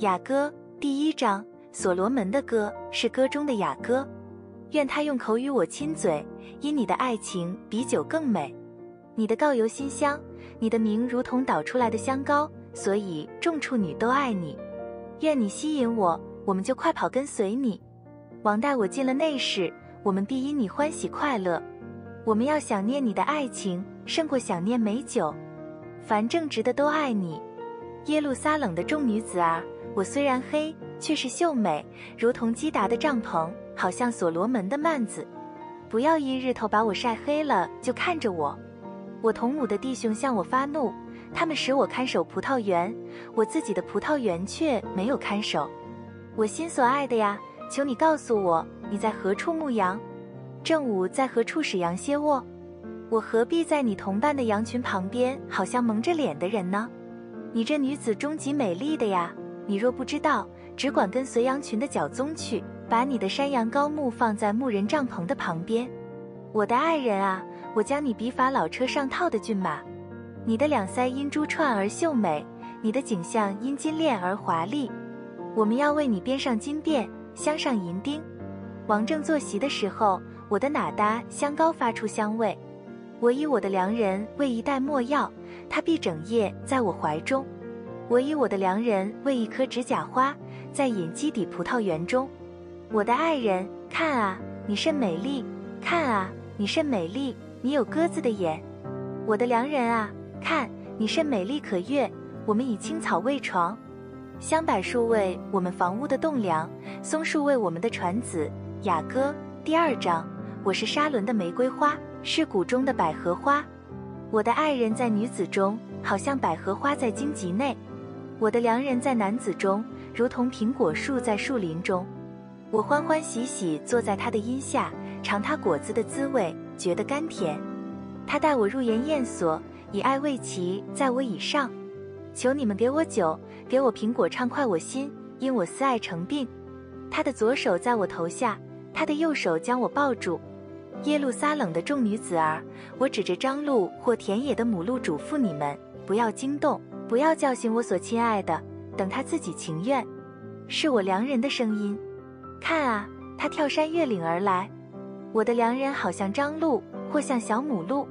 雅歌第一章，所罗门的歌是歌中的雅歌。愿他用口与我亲嘴，因你的爱情比酒更美。你的膏油馨香，你的名如同倒出来的香膏，所以众处女都爱你。愿你吸引我，我们就快跑跟随你。王带我进了内室，我们必因你欢喜快乐。我们要想念你的爱情，胜过想念美酒。凡正直的都爱你。耶路撒冷的众女子啊，我虽然黑，却是秀美，如同基达的帐篷，好像所罗门的幔子。不要一日头把我晒黑了，就看着我。我同母的弟兄向我发怒，他们使我看守葡萄园，我自己的葡萄园却没有看守。我心所爱的呀，求你告诉我，你在何处牧羊？正午在何处使羊歇卧？我何必在你同伴的羊群旁边，好像蒙着脸的人呢？你这女子终极美丽的呀，你若不知道，只管跟随羊群的脚踪去，把你的山羊羔牧放在牧人帐篷的旁边。我的爱人啊，我将你比法老车上套的骏马。你的两腮因珠串而秀美，你的颈项因金链而华丽。我们要为你编上金辫，镶上银钉。王正坐席的时候，我的哪达香膏发出香味。我以我的良人为一袋没药，他必整夜在我怀中。我以我的良人为一颗指甲花，在隐基底葡萄园中。我的爱人，看啊，你甚美丽，看啊，你甚美丽，你有鸽子的眼。我的良人啊，看，你甚美丽可悦，我们以青草为床，香柏树为我们房屋的栋梁，松树为我们的船子。雅歌第二章，我是沙伦的玫瑰花，是谷中的百合花。我的爱人在女子中，好像百合花在荆棘内。我的良人在男子中，如同苹果树在树林中。我欢欢喜喜坐在他的荫下，尝他果子的滋味，觉得甘甜。他带我入筵宴所，以爱为旗在我以上。求你们给我酒，给我苹果，畅快我心，因我思爱成病。他的左手在我头下，他的右手将我抱住。耶路撒冷的众女子儿，我指着张路或田野的母鹿嘱咐你们，不要惊动，不要叫醒我所亲爱的，等他自己情愿。是我良人的声音，看啊，他跳山越岭而来。我的良人好像张鹿或像小母鹿。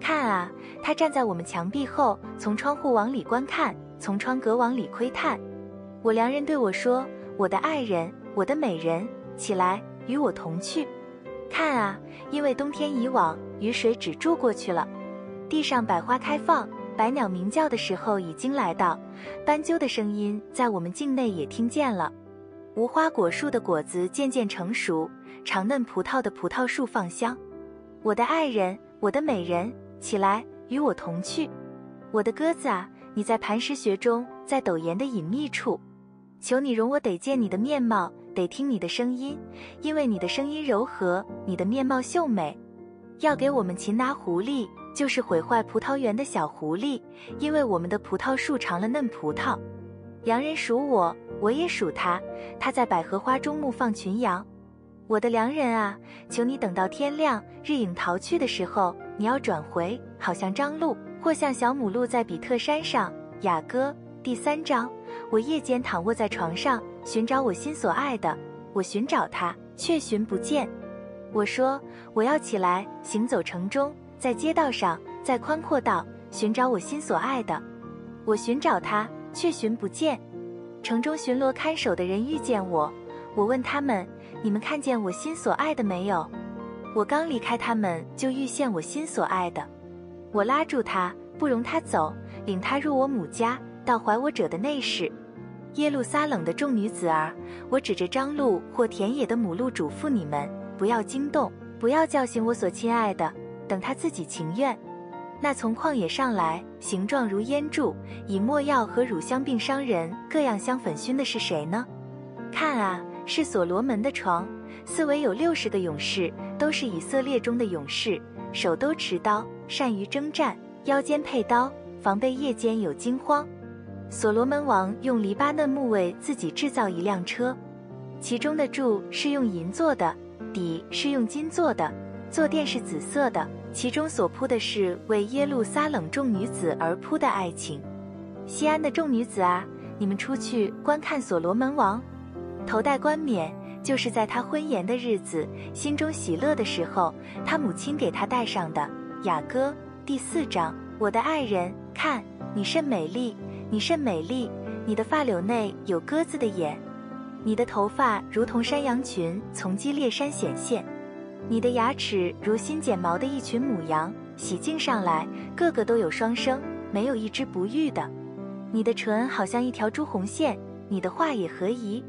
看啊，他站在我们墙壁后，从窗户往里观看，从窗格往里窥探。我良人对我说，我的爱人，我的美人，起来，与我同去。看啊，因为冬天以往，雨水只住过去了。地上百花开放，百鸟鸣叫的时候已经来到，斑鸠的声音在我们境内也听见了。无花果树的果子渐渐成熟，长嫩葡萄的葡萄树放香。我的爱人，我的美人，起来，与我同去。我的鸽子啊，你在磐石穴中，在陡岩的隐秘处。求你容我得见你的面貌，得听你的声音，因为你的声音柔和，你的面貌秀美。要给我们擒拿狐狸，就是毁坏葡萄园的小狐狸，因为我们的葡萄树尝了嫩葡萄。良人属我，我也属他，他在百合花中牧放群羊。我的良人啊，求你等到天亮，日影逃去的时候，你要转回，好像张鹿或像小母鹿在比特山上。雅歌第三章，我夜间躺卧在床上，寻找我心所爱的，我寻找他，却寻不见。我说，我要起来，行走城中，在街道上，在宽阔道，寻找我心所爱的。我寻找他，却寻不见。城中巡逻看守的人遇见我，我问他们，你们看见我心所爱的没有？我刚离开他们，就遇见我心所爱的。我拉住他，不容他走，领他入我母家，到怀我者的内室。耶路撒冷的众女子儿，我指着张路或田野的母鹿嘱咐你们，不要惊动，不要叫醒我所亲爱的，等他自己情愿。那从旷野上来，形状如烟柱，以没药和乳香病伤人，各样香粉熏的是谁呢？看啊，是所罗门的床，四围有60个勇士，都是以色列中的勇士，手都持刀，善于征战，腰间佩刀，防备夜间有惊慌。所罗门王用黎巴嫩木为自己制造一辆车，其中的柱是用银做的，底是用金做的，坐垫是紫色的，其中所铺的是为耶路撒冷众女子而铺的爱情。西安的众女子啊，你们出去观看所罗门王，头戴冠冕，就是在他婚宴的日子，心中喜乐的时候，他母亲给他戴上的。雅歌第4章，我的爱人，看，你甚美丽，你甚美丽，你的发绺内有鸽子的眼，你的头发如同山羊群从基列山显现，你的牙齿如新剪毛的一群母羊，洗净上来，个个都有双生，没有一只不育的。你的唇好像一条朱红线，你的话也合宜，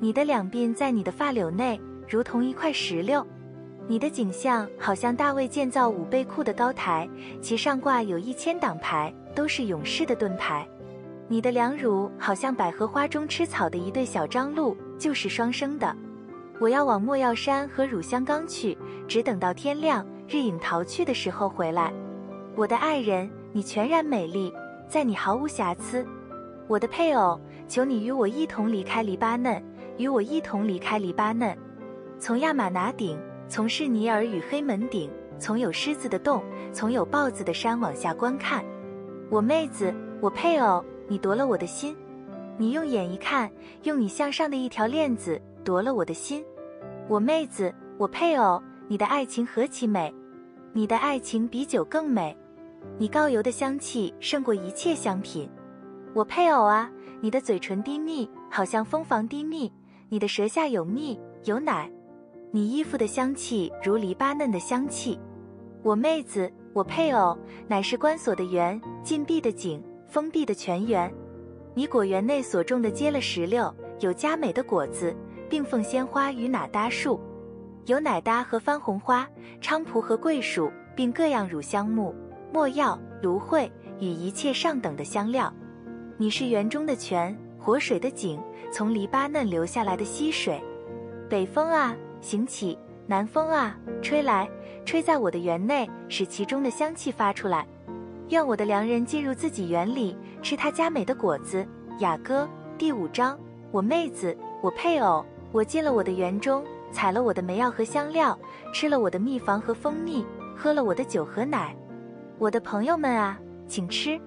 你的两鬓在你的发绺内，如同一块石榴。你的景象好像大卫建造五倍库的高台，其上挂有1000挡牌，都是勇士的盾牌。你的两乳好像百合花中吃草的一对小獐鹿，就是双生的。我要往莫药山和乳香冈去，只等到天亮，日影逃去的时候回来。我的爱人，你全然美丽，在你毫无瑕疵。我的配偶，求你与我一同离开黎巴嫩，与我一同离开黎巴嫩，从亚玛拿顶，从士尼尔与黑门顶，从有狮子的洞，从有豹子的山往下观看。我妹子，我配偶，你夺了我的心，你用眼一看，用你向上的一条链子夺了我的心。我妹子，我配偶，你的爱情何其美，你的爱情比酒更美，你膏油的香气胜过一切香品。我配偶啊，你的嘴唇滴蜜，好像蜂房滴蜜，你的舌下有蜜有奶，你衣服的香气如黎巴嫩的香气。我妹子，我配偶，乃是关锁的园，禁闭的井，封闭的泉源。你果园内所种的结了石榴，有佳美的果子，并凤仙花与哪搭树，有奶搭和番红花，菖蒲和桂树，并各样乳香木、没药、芦荟与一切上等的香料。你是园中的泉，活水的井，从黎巴嫩流下来的溪水。北风啊，行起，南风啊，吹来，吹在我的园内，使其中的香气发出来。愿我的良人进入自己园里，吃他佳美的果子。雅歌第5章，我妹子，我配偶，我进了我的园中，采了我的梅药和香料，吃了我的蜜房和蜂蜜，喝了我的酒和奶。我的朋友们啊，请吃，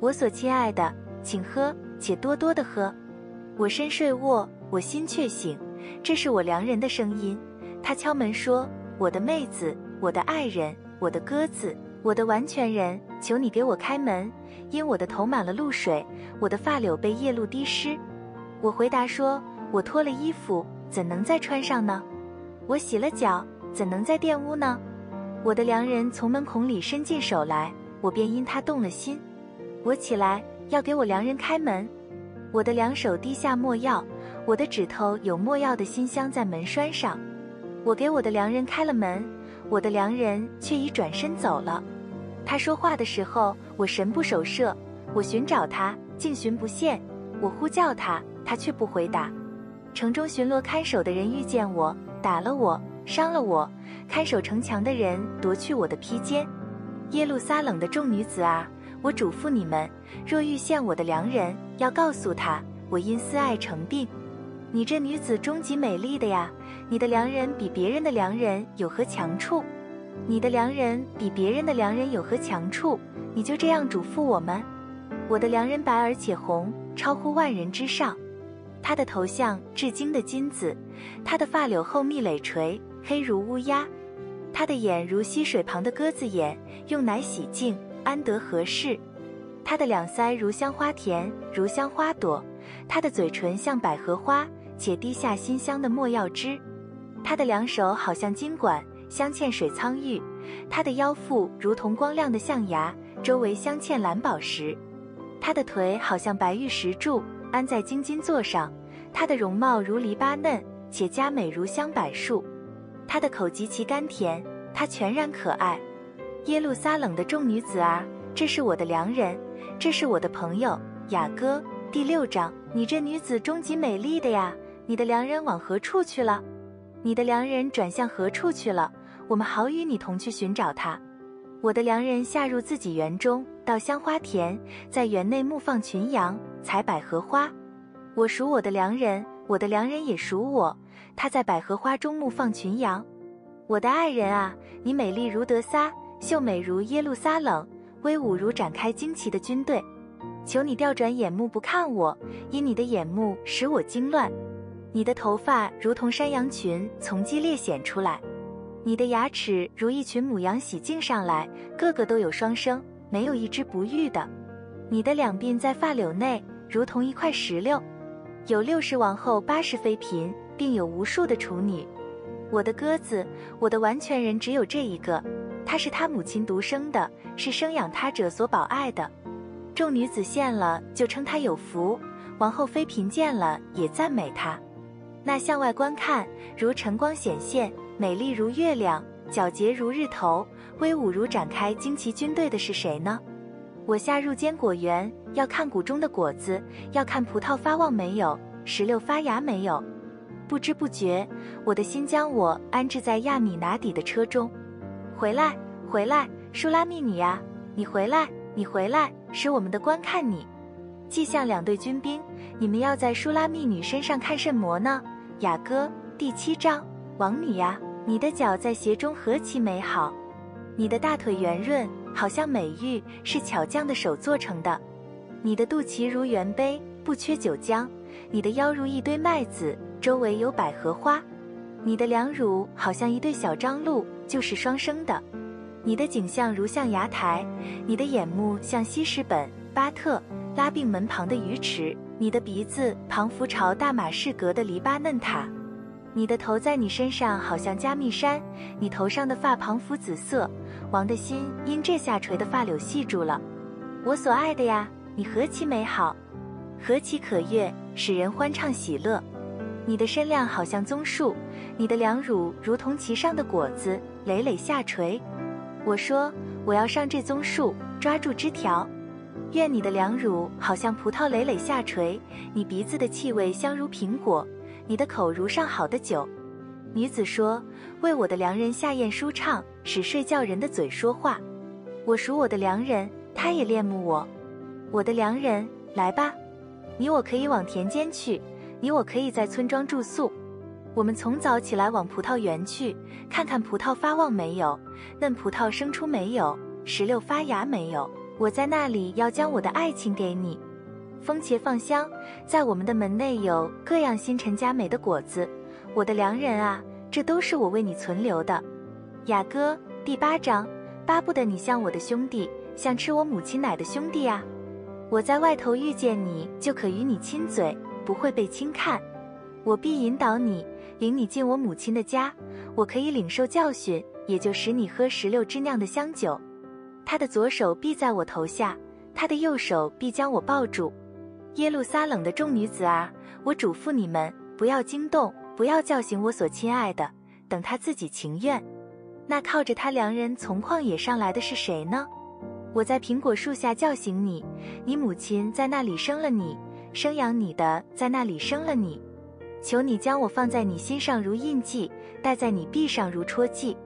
我所亲爱的，请喝，且多多的喝。我身睡卧，我心却醒，这是我良人的声音，他敲门说，我的妹子，我的爱人，我的鸽子，我的完全人，求你给我开门，因我的头满了露水，我的发绺被夜露滴湿。我回答说，我脱了衣服，怎能再穿上呢？我洗了脚，怎能再玷污呢？我的良人从门孔里伸进手来，我便因他动了心。我起来，要给我良人开门，我的两手滴下没药，我的指头有没药的馨香在门栓上。我给我的良人开了门，我的良人却已转身走了。他说话的时候，我神不守舍，我寻找他，竟寻不见，我呼叫他，他却不回答。城中巡逻看守的人遇见我，打了我，伤了我，看守城墙的人夺去我的披肩。耶路撒冷的众女子啊，我嘱咐你们，若遇见我的良人，要告诉他，我因私爱成病。你这女子终极美丽的呀，你的良人比别人的良人有何强处？你的良人比别人的良人有何强处？你就这样嘱咐我们？我的良人白而且红，超乎万人之上。他的头像至精的金子，他的发绺厚密累垂，黑如乌鸦，他的眼如溪水旁的鸽子眼，用奶洗净，安得何事？他的两腮如香花田，如香花朵，他的嘴唇像百合花，且滴下馨香的没药汁。他的两手好像金管，镶嵌水苍玉，他的腰腹如同光亮的象牙，周围镶嵌蓝宝石。他的腿好像白玉石柱，安在金金座上，他的容貌如黎巴嫩，且佳美如香柏树。他的口极其甘甜，他全然可爱。耶路撒冷的众女子啊，这是我的良人，这是我的朋友。雅歌第6章，你这女子终极美丽的呀，你的良人往何处去了？你的良人转向何处去了？我们好与你同去寻找他。我的良人下入自己园中，到香花田，在园内牧放群羊，采百合花。我属我的良人，我的良人也属我，他在百合花中牧放群羊。我的爱人啊，你美丽如德撒，秀美如耶路撒冷，威武如展开旌旗的军队。求你调转眼目不看我，因你的眼目使我惊乱。你的头发如同山羊群从鸡列显出来，你的牙齿如一群母羊洗净上来，个个都有双生，没有一只不育的。你的两鬓在发绺内，如同一块石榴。有60王后，80妃嫔，并有无数的处女。我的鸽子，我的完全人只有这一个，他是他母亲独生的，是生养他者所保爱的。众女子见了，就称他有福；王后妃嫔见了，也赞美他。那向外观看，如晨光显现，美丽如月亮，皎洁如日头，威武如展开旌旗军队的是谁呢？我下入坚果园，要看谷中的果子，要看葡萄发旺没有，石榴发芽没有。不知不觉，我的心将我安置在亚米拿底的车中。回来，回来，舒拉密尼啊，你回来，你回来，使我们的观看你。既像两队军兵，你们要在舒拉密女身上看甚么呢？雅歌第7章，王女呀，你的脚在鞋中何其美好，你的大腿圆润，好像美玉，是巧匠的手做成的。你的肚脐如圆杯，不缺酒浆，你的腰如一堆麦子，周围有百合花。你的两乳好像一对小张鹿，就是双生的。你的景象如象牙台，你的眼目像西什本、巴特、拉并门旁的鱼池，你的鼻子旁浮朝大马士革的黎巴嫩塔。你的头在你身上好像加密山，你头上的发旁浮紫色，王的心因这下垂的发柳系住了。我所爱的呀，你何其美好，何其可悦，使人欢畅喜乐。你的身量好像棕树，你的两乳如同其上的果子，累累下垂。我说，我要上这棕树，抓住枝条。愿你的两乳好像葡萄累累下垂，你鼻子的气味香如苹果，你的口如上好的酒。女子说，为我的良人下咽舒畅，使睡觉人的嘴说话。我属我的良人，他也恋慕我。我的良人，来吧，你我可以往田间去，你我可以在村庄住宿。我们从早起来往葡萄园去，看看葡萄发旺没有，嫩葡萄生出没有，石榴发芽没有。我在那里要将我的爱情给你。风茄放香，在我们的门内有各样新陈佳美的果子。我的良人啊，这都是我为你存留的。雅歌第8章，巴不得你像我的兄弟，像吃我母亲奶的兄弟啊。我在外头遇见你，就可与你亲嘴，不会被轻看。我必引导你，领你进我母亲的家，我可以领受教训，也就使你喝16支酿的香酒。他的左手必在我头下，他的右手必将我抱住。耶路撒冷的众女子啊，我嘱咐你们，不要惊动，不要叫醒我所亲爱的，等他自己情愿。那靠着他良人从旷野上来的是谁呢？我在苹果树下叫醒你，你母亲在那里生了你，生养你的在那里生了你。求你将我放在你心上如印记，戴在你臂上如戳记。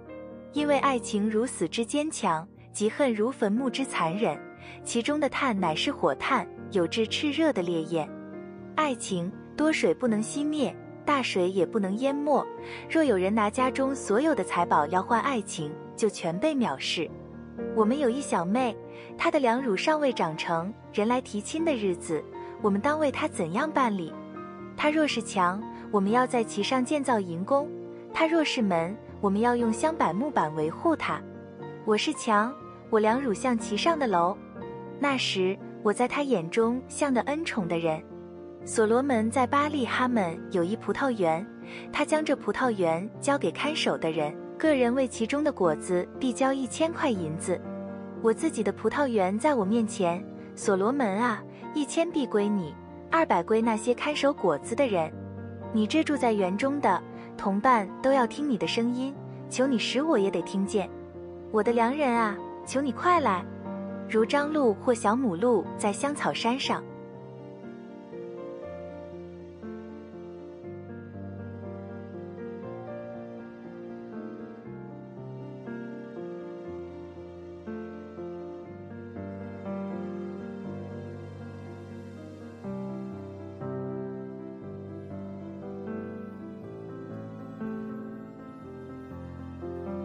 因为爱情如死之坚强，嫉恨如坟墓之残忍，其中的炭乃是火炭，有至炽热的烈焰。爱情多水不能熄灭，大水也不能淹没。若有人拿家中所有的财宝要换爱情，就全被藐视。我们有一小妹，她的两乳尚未长成，人来提亲的日子，我们当为她怎样办理？他若是墙，我们要在其上建造营宫；他若是门，我们要用香柏木板维护它。我是墙，我两乳像其上的楼。那时，我在他眼中像的恩宠的人。所罗门在巴利哈门有一葡萄园，他将这葡萄园交给看守的人，个人为其中的果子递交1000块银子。我自己的葡萄园在我面前，所罗门啊，1000必归你。200归那些看守果子的人。你这住在园中的同伴都要听你的声音，求你使我也得听见。我的良人啊，求你快来，如张鹿或小母鹿在香草山上。